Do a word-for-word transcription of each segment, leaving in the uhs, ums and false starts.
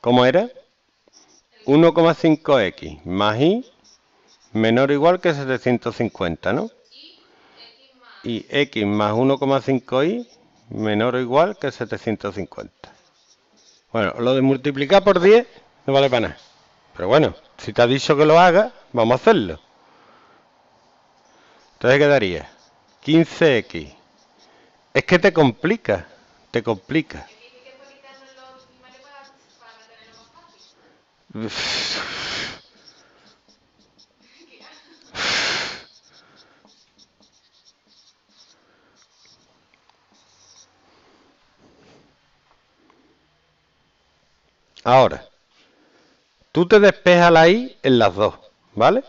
¿Cómo era? uno coma cinco equis más y menor o igual que setecientos cincuenta, ¿no? Y x más uno coma cinco i menor o igual que setecientos cincuenta. Bueno, lo de multiplicar por diez no vale para nada. Pero bueno, si te ha dicho que lo haga, vamos a hacerlo. Entonces quedaría quince equis. Es que te complica, te complica. Ahora, tú te despejas la i en las dos, ¿vale?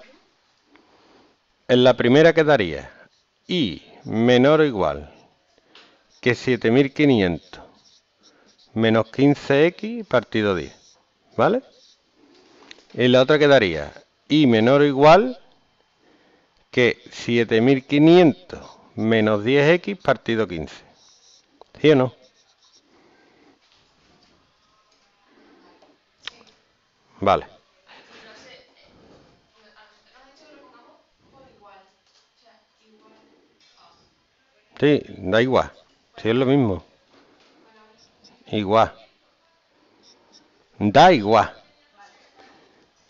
En la primera quedaría i menor o igual que siete mil quinientos menos quince equis partido diez, ¿vale? En la otra quedaría i menor o igual que siete mil quinientos menos diez equis partido quince, ¿sí o no? Vale. Sí, da igual. Sí, es lo mismo. Igual. Da igual.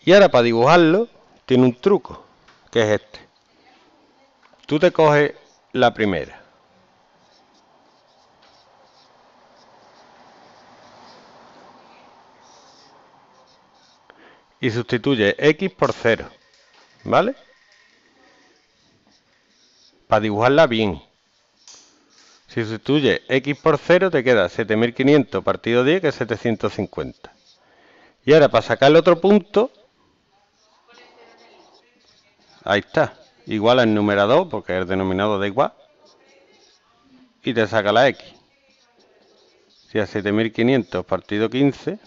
Y ahora para dibujarlo tiene un truco, que es este. Tú te coges la primera. Y sustituye x por cero, ¿vale? Para dibujarla bien. Si sustituye x por cero te queda siete mil quinientos partido diez, que es setecientos cincuenta. Y ahora para sacar el otro punto, ahí está, igual al numerador, porque el denominador da igual, y te saca la x. Si a siete mil quinientos partido quince...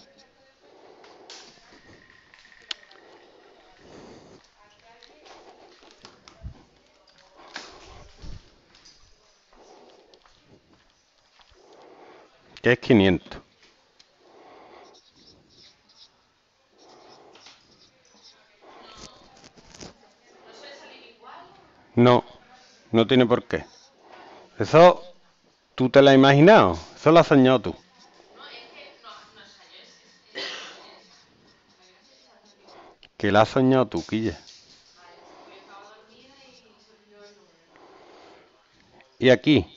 que es quinientos. No, no tiene por qué. Eso tú te lo has imaginado, eso lo has soñado tú. Que lo has soñado tú, Quilla. Y aquí,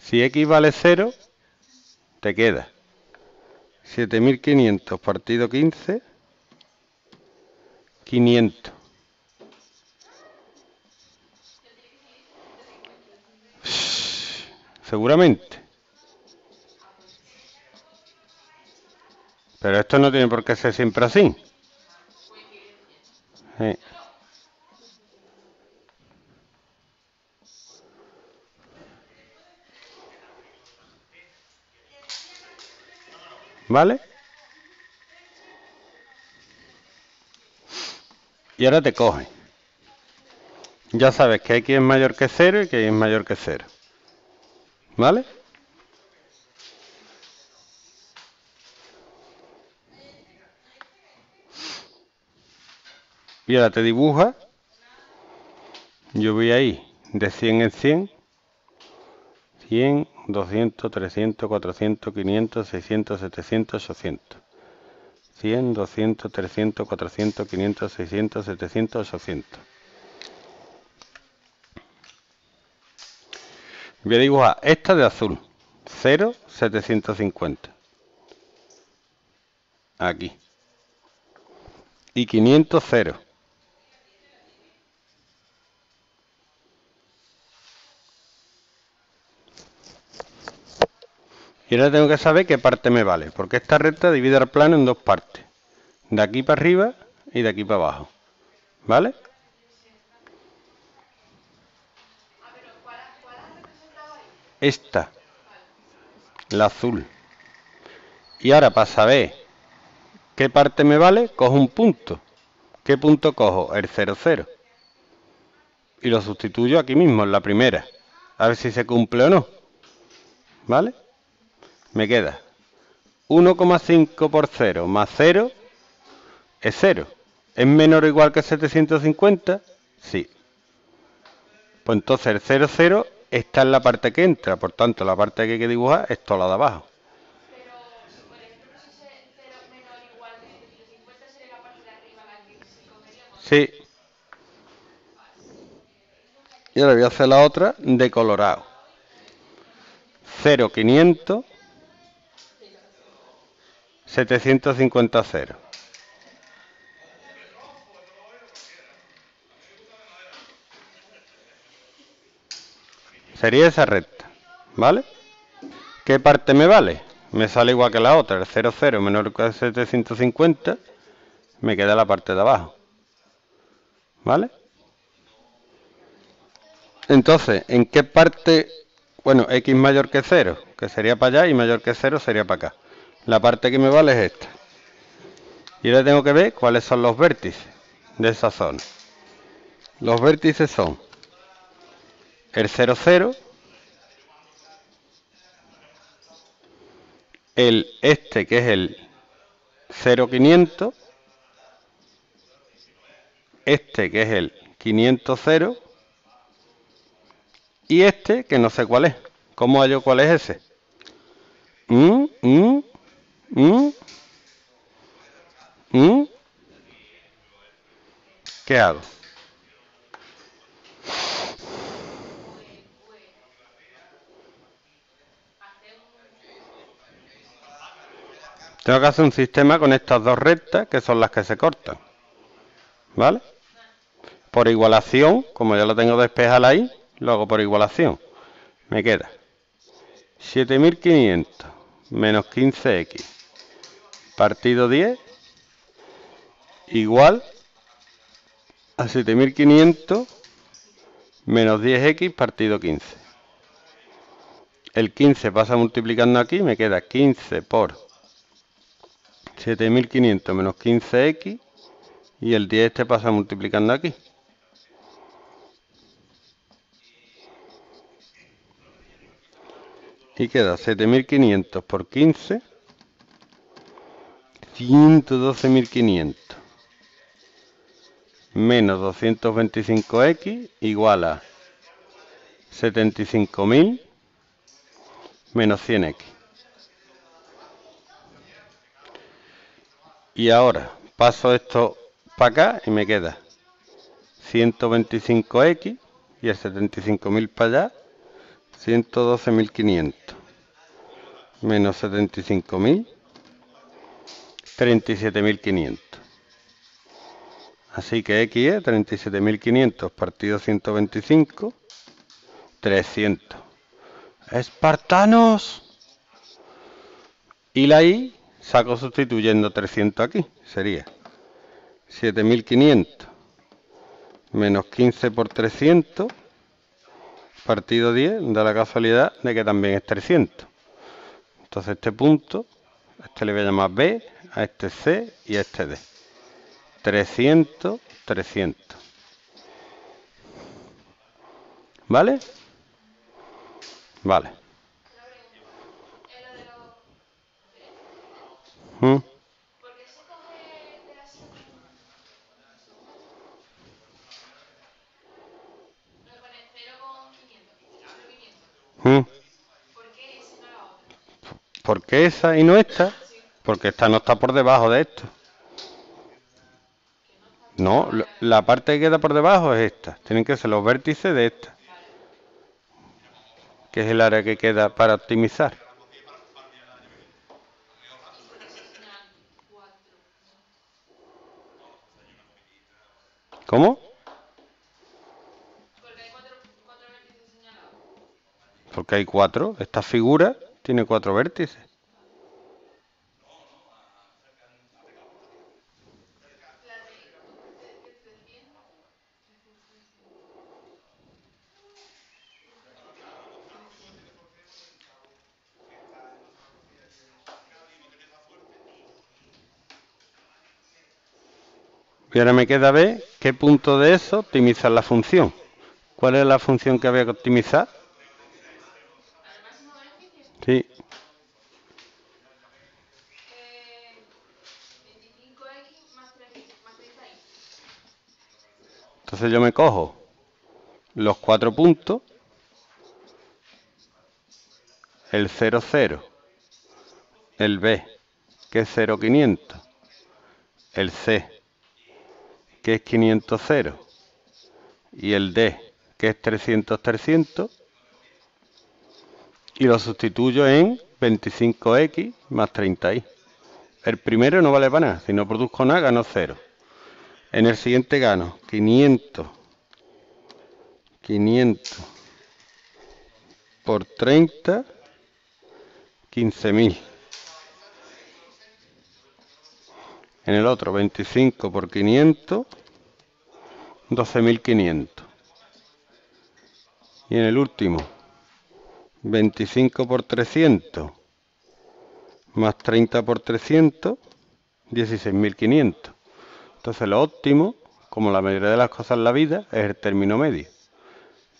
si x vale cero, te queda siete mil quinientos partido quince, quinientos. Seguramente. Pero esto no tiene por qué ser siempre así. Sí. ¿Vale? Y ahora te coge. Ya sabes que x es mayor que cero y que y es mayor que cero. ¿Vale? Y ahora te dibuja. Yo voy ahí de cien en cien. cien, doscientos, trescientos, cuatrocientos, quinientos, seiscientos, setecientos, ochocientos. cien, doscientos, trescientos, cuatrocientos, quinientos, seiscientos, setecientos, ochocientos. Voy a dibujar esta de azul. cero, setecientos cincuenta. Aquí. Y quinientos, cero. Y ahora tengo que saber qué parte me vale, porque esta recta divide el plano en dos partes. De aquí para arriba y de aquí para abajo. ¿Vale? Esta. La azul. Y ahora para saber qué parte me vale, cojo un punto. ¿Qué punto cojo? El cero coma cero. Y lo sustituyo aquí mismo, en la primera. A ver si se cumple o no. ¿Vale? Me queda uno coma cinco por cero más cero es cero. ¿Es menor o igual que setecientos cincuenta? Sí. Pues entonces el cero, cero está en la parte que entra. Por tanto, la parte que hay que dibujar es toda la de abajo. Sí. Y ahora voy a hacer la otra de colorado. cero, quinientos. setecientos cincuenta, cero. Sería esa recta, ¿vale? ¿Qué parte me vale? Me sale igual que la otra. El cero, cero menor que setecientos cincuenta. Me queda la parte de abajo. ¿Vale? Entonces, ¿en qué parte? Bueno, x mayor que cero, que sería para allá, y mayor que cero sería para acá. La parte que me vale es esta. Y ahora tengo que ver cuáles son los vértices de esa zona. Los vértices son el cero, cero, el este que es el cero, quinientos, este que es el quinientos, y este que no sé cuál es. ¿Cómo hallo cuál es ese? ¿Mm? ¿Mm? ¿Mm? ¿Mm? ¿Qué hago? Tengo que hacer un sistema con estas dos rectas que son las que se cortan. ¿Vale? Por igualación, como ya lo tengo despejada ahí, lo hago por igualación. Me queda siete mil quinientos menos quince equis partido diez igual a siete mil quinientos menos diez equis partido quince. El quince pasa multiplicando aquí, me queda quince por siete mil quinientos menos quince equis. Y el diez este pasa multiplicando aquí. Y queda siete mil quinientos por quince. ciento doce mil quinientos. Menos doscientos veinticinco equis igual a setenta y cinco mil menos cien equis. Y ahora paso esto para acá y me queda ciento veinticinco equis y el setenta y cinco mil para allá, ciento doce mil quinientos menos setenta y cinco mil, treinta y siete mil quinientos. Así que X es treinta y siete mil quinientos partido ciento veinticinco, trescientos. ¡Espartanos! Y la Y saco sustituyendo trescientos aquí, sería siete mil quinientos menos quince por trescientos partido diez, da la casualidad de que también es trescientos. Entonces este punto, a este le voy a llamar B, a este C y a este D. trescientos, trescientos. ¿Vale? Vale. ¿Mm? ¿Por qué esa no la otra? ¿Por qué esa y no esta? Porque esta no está por debajo de esto. No, la parte que queda por debajo es esta. Tienen que ser los vértices de esta, que es el área que queda para optimizar. ¿Cómo? Porque hay cuatro. Esta figura tiene cuatro vértices. Y ahora me queda ver qué punto de eso optimizar la función. ¿Cuál es la función que había que optimizar? Sí. Entonces yo me cojo los cuatro puntos, el cero coma cero, el B, que es cero coma quinientos, el C, que es quinientos cero, y el D, que es trescientos trescientos, y lo sustituyo en veinticinco equis más treinta i. El primero no vale para nada, si no produzco nada gano cero. En el siguiente gano quinientos, quinientos por treinta, quince mil. En el otro veinticinco por quinientos, doce mil quinientos. Y en el último, veinticinco por trescientos, más treinta por trescientos, dieciséis mil quinientos. Entonces lo óptimo, como la mayoría de las cosas en la vida, es el término medio.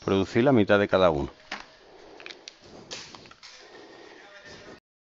Producir la mitad de cada uno.